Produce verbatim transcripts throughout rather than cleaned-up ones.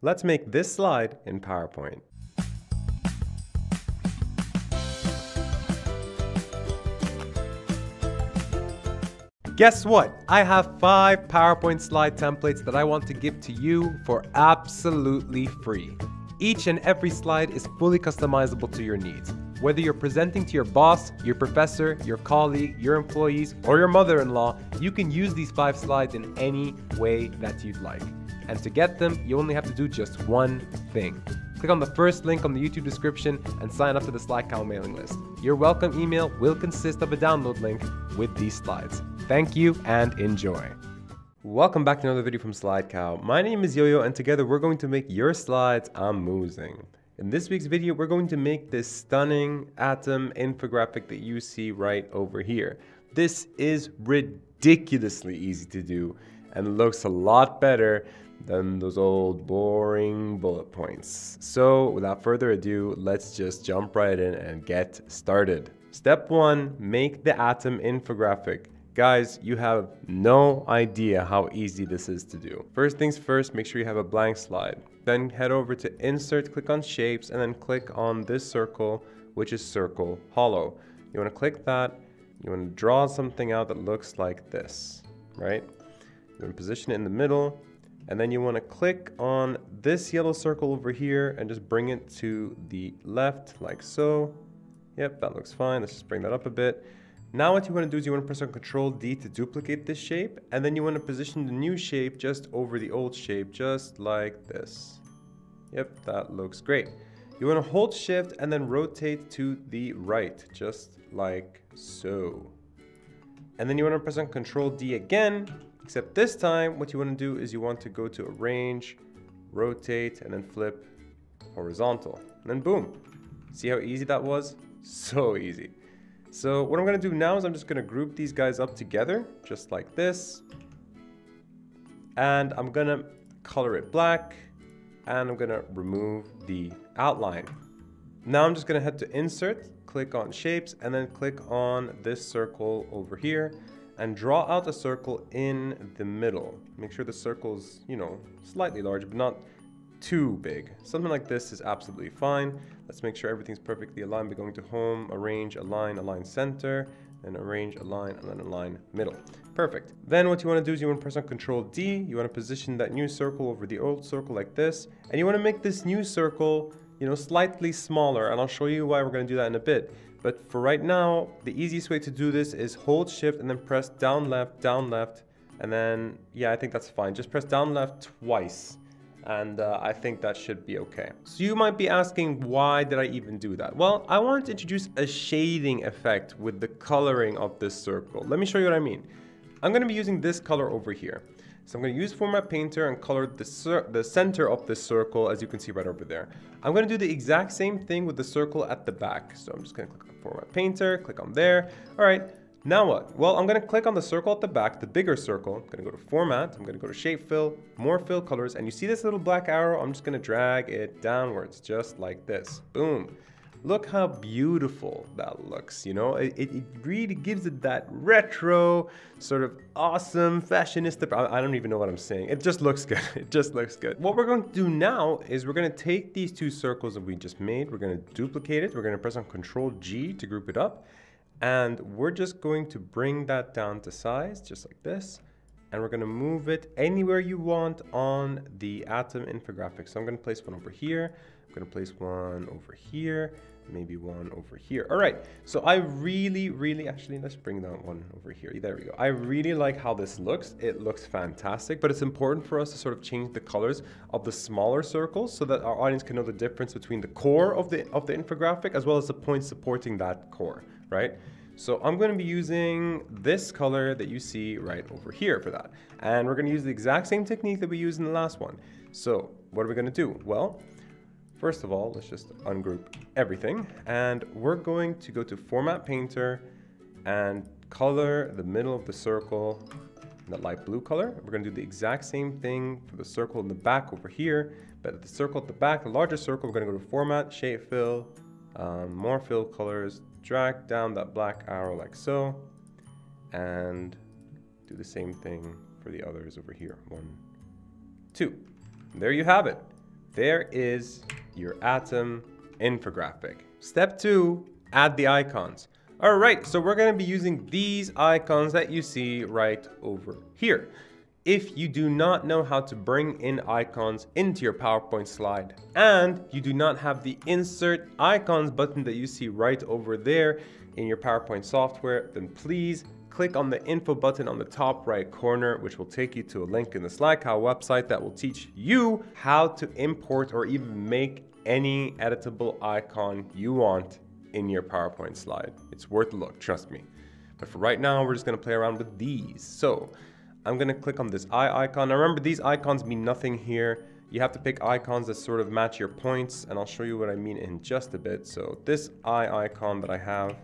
Let's make this slide in PowerPoint. Guess what? I have five PowerPoint slide templates that I want to give to you for absolutely free. Each and every slide is fully customizable to your needs. Whether you're presenting to your boss, your professor, your colleague, your employees, or your mother-in-law, you can use these five slides in any way that you'd like. And to get them, you only have to do just one thing. Click on the first link on the YouTube description and sign up to the SlideCow mailing list. Your welcome email will consist of a download link with these slides. Thank you and enjoy. Welcome back to another video from SlideCow. My name is Yo-Yo and together we're going to make your slides amazing. In this week's video, we're going to make this stunning atom infographic that you see right over here. This is ridiculously easy to do and looks a lot better than those old boring bullet points. So without further ado, let's just jump right in and get started. Step one, make the atom infographic. Guys, you have no idea how easy this is to do. First things first, make sure you have a blank slide. Then head over to Insert, click on Shapes, and then click on this circle, which is Circle Hollow. You wanna click that, you wanna draw something out that looks like this, right? You wanna position it in the middle, and then you wanna click on this yellow circle over here and just bring it to the left, like so. Yep, that looks fine, let's just bring that up a bit. Now what you want to do is you want to press on control D to duplicate this shape, and then you want to position the new shape just over the old shape, just like this. Yep, that looks great. You want to hold shift and then rotate to the right, just like so. And then you want to press on control D again, except this time what you want to do is you want to go to arrange, rotate, and then flip horizontal. And then boom. See how easy that was? So easy. So what I'm going to do now is I'm just going to group these guys up together, just like this. And I'm going to color it black, and I'm going to remove the outline. Now I'm just going to head to Insert, click on Shapes, and then click on this circle over here, and draw out a circle in the middle. Make sure the circle's, you know, slightly large, but not too big. Something like this is absolutely fine. Let's make sure everything's perfectly aligned by going to Home, Arrange, Align, Align Center, and Arrange, Align, and then Align Middle. Perfect. Then what you want to do is you want to press on control D. You want to position that new circle over the old circle like this, and you want to make this new circle, you know, slightly smaller, and I'll show you why we're going to do that in a bit. But for right now, the easiest way to do this is hold shift and then press down left, down left, and then, yeah, I think that's fine. Just press down left twice. And uh, I think that should be okay. So you might be asking, why did I even do that? Well, I wanted to introduce a shading effect with the coloring of this circle. Let me show you what I mean. I'm gonna be using this color over here. So I'm gonna use Format Painter and color the, the center of this circle, as you can see right over there. I'm gonna do the exact same thing with the circle at the back. So I'm just gonna click on Format Painter, click on there. All right, now what? Well, I'm gonna click on the circle at the back, the bigger circle. I'm gonna go to Format, I'm gonna go to Shape Fill, More Fill Colors, and you see this little black arrow? I'm just gonna drag it downwards, just like this. Boom. Look how beautiful that looks, you know? It, it, it really gives it that retro, sort of awesome, fashionista, I, I don't even know what I'm saying. It just looks good, it just looks good. What we're going to do now is we're going to take these two circles that we just made, we're going to duplicate it, we're going to press on control G to group it up, and we're just going to bring that down to size, just like this, and we're going to move it anywhere you want on the atom infographic. So I'm going to place one over here, I'm going to place one over here, maybe one over here. All right, so I really, really, actually, let's bring that one over here. There we go. I really like how this looks. It looks fantastic, but it's important for us to sort of change the colors of the smaller circles so that our audience can know the difference between the core of the, of the infographic as well as the points supporting that core, right? So I'm going to be using this color that you see right over here for that. And we're going to use the exact same technique that we used in the last one. So what are we going to do? Well, first of all, let's just ungroup everything. And we're going to go to Format Painter and color the middle of the circle in that light blue color. We're going to do the exact same thing for the circle in the back over here. But the circle at the back, the larger circle, we're going to go to Format, Shape Fill, um, More Fill Colors, drag down that black arrow like so, and do the same thing for the others over here. One, two. There you have it. There is your Atom infographic. Step two, add the icons. All right, so we're gonna be using these icons that you see right over here. If you do not know how to bring in icons into your PowerPoint slide, and you do not have the insert icons button that you see right over there in your PowerPoint software, then please click on the info button on the top right corner, which will take you to a link in the SlideCow website that will teach you how to import or even make any editable icon you want in your PowerPoint slide. It's worth a look, trust me. But for right now, we're just gonna play around with these. So I'm going to click on this eye icon. Now remember, these icons mean nothing here. You have to pick icons that sort of match your points, and I'll show you what I mean in just a bit. So this eye icon that I have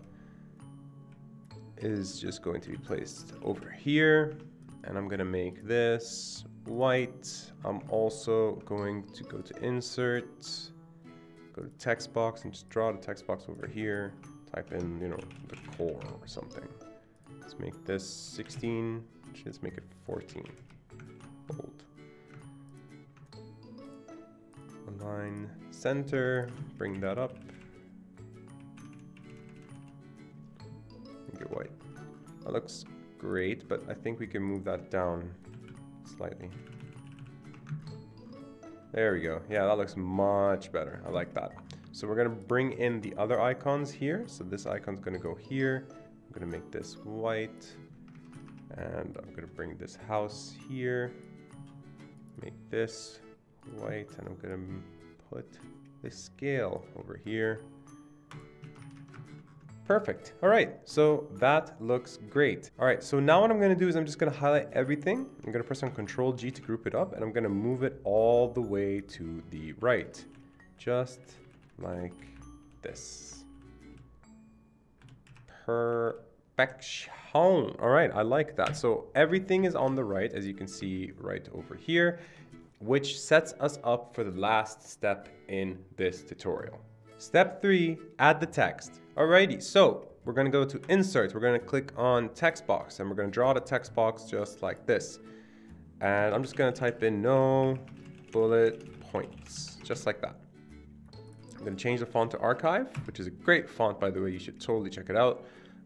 is just going to be placed over here, and I'm going to make this white. I'm also going to go to insert, go to text box, and just draw the text box over here. Type in, you know, the core or something. Let's make this sixteen. Let's make it fourteen. Bold. Align center. Bring that up. Make it white. That looks great, but I think we can move that down slightly. There we go. Yeah, that looks much better. I like that. So we're going to bring in the other icons here. So this icon's going to go here. I'm going to make this white. And I'm going to bring this house here, make this white, and I'm going to put the scale over here. Perfect. All right, so that looks great. All right, so now what I'm going to do is I'm just going to highlight everything. I'm going to press on control G to group it up, and I'm going to move it all the way to the right, just like this. Perfect. Perfection. All right, I like that. So everything is on the right, as you can see right over here, which sets us up for the last step in this tutorial. Step three, add the text. Alrighty, so we're gonna go to insert. We're gonna click on text box, and we're gonna draw the text box just like this. And I'm just gonna type in no bullet points, just like that. I'm gonna change the font to Archive, which is a great font, by the way. You should totally check it out.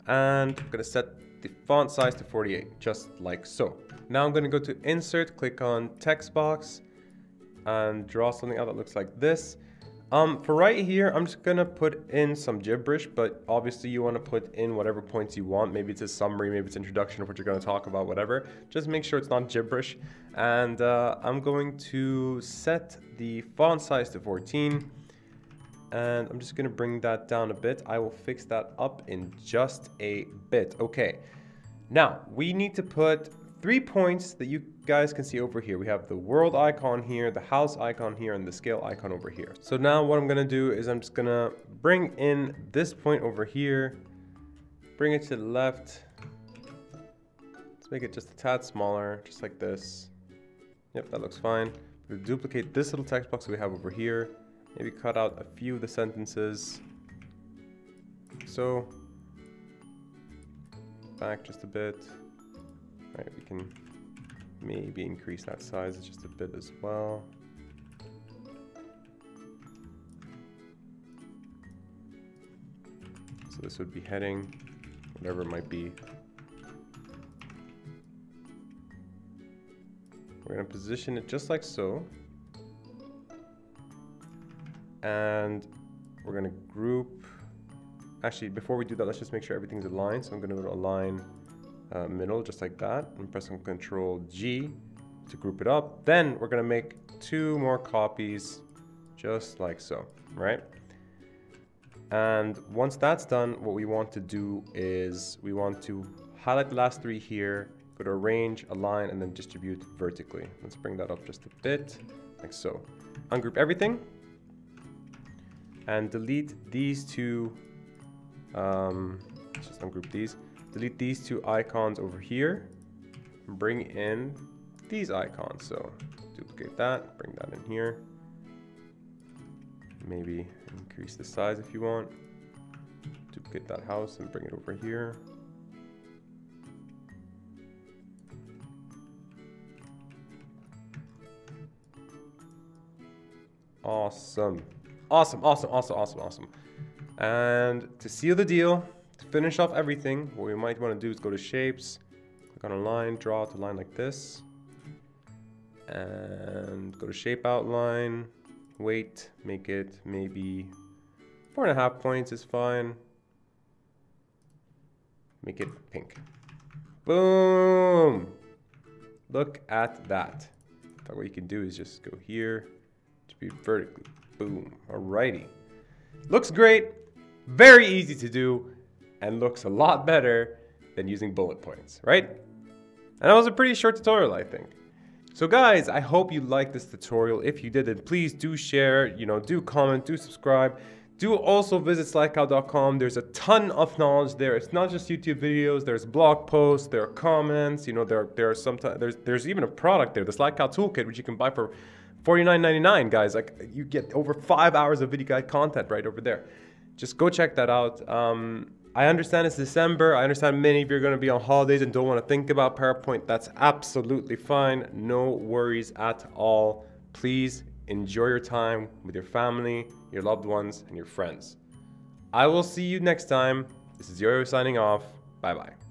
And I'm going to set the font size to forty-eight, just like so. Now I'm going to go to insert, click on text box, and draw something out that looks like this. Um, for right here, I'm just going to put in some gibberish, but obviously you want to put in whatever points you want. Maybe it's a summary, maybe it's introduction of what you're going to talk about, whatever. Just make sure it's not gibberish. And uh, I'm going to set the font size to fourteen. And I'm just gonna bring that down a bit. I will fix that up in just a bit. Okay, now we need to put three points that you guys can see over here. We have the world icon here, the house icon here, and the scale icon over here. So now what I'm gonna do is I'm just gonna bring in this point over here, bring it to the left. Let's make it just a tad smaller, just like this. Yep, that looks fine. We'll duplicate this little text box that we have over here. Maybe cut out a few of the sentences. So, back just a bit. All right, we can maybe increase that size just a bit as well. So this would be heading, whatever it might be. We're gonna position it just like so. And we're going to group. Actually, before we do that, let's just make sure everything's aligned. So I'm going to go to align uh, middle, just like that, and press on control G to group it up. Then we're going to make two more copies, just like so, right? And once that's done, what we want to do is we want to highlight the last three here, go to arrange, align, and then distribute vertically. Let's bring that up just a bit, like so. Ungroup everything. And delete these two, um, let's just ungroup these, delete these two icons over here, and bring in these icons. So duplicate that, bring that in here, maybe increase the size if you want, duplicate that house and bring it over here. Awesome. Awesome, awesome, awesome, awesome, awesome. And to seal the deal, to finish off everything, what we might want to do is go to shapes, click on a line, draw out the line like this, and go to shape outline, weight, make it maybe four and a half points is fine. Make it pink. Boom! Look at that. But what you can do is just go here to be vertically. Boom. Alrighty. Looks great. Very easy to do. And looks a lot better than using bullet points, right? And that was a pretty short tutorial, I think. So guys, I hope you liked this tutorial. If you did, then please do share, you know, do comment, do subscribe. Do also visit SlideCow dot com. There's a ton of knowledge there. It's not just YouTube videos. There's blog posts. There are comments. You know, there there are sometimes there's there's even a product there, the SlideCow Toolkit, which you can buy for forty-nine ninety-nine, guys. Like you get over five hours of video guide content right over there. Just go check that out. Um, I understand it's December. I understand many of you are going to be on holidays and don't want to think about PowerPoint. That's absolutely fine. No worries at all. Please enjoy your time with your family, your loved ones, and your friends. I will see you next time. This is Yo-Yo signing off. Bye-bye.